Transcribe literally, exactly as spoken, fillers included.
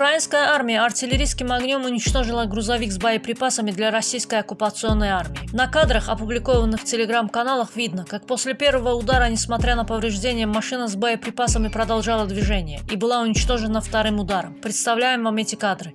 Украинская армия артиллерийским огнем уничтожила грузовик с боеприпасами для российской оккупационной армии. На кадрах, опубликованных в телеграм-каналах, видно, как после первого удара, несмотря на повреждения, машина с боеприпасами продолжала движение и была уничтожена вторым ударом. Представляем вам эти кадры.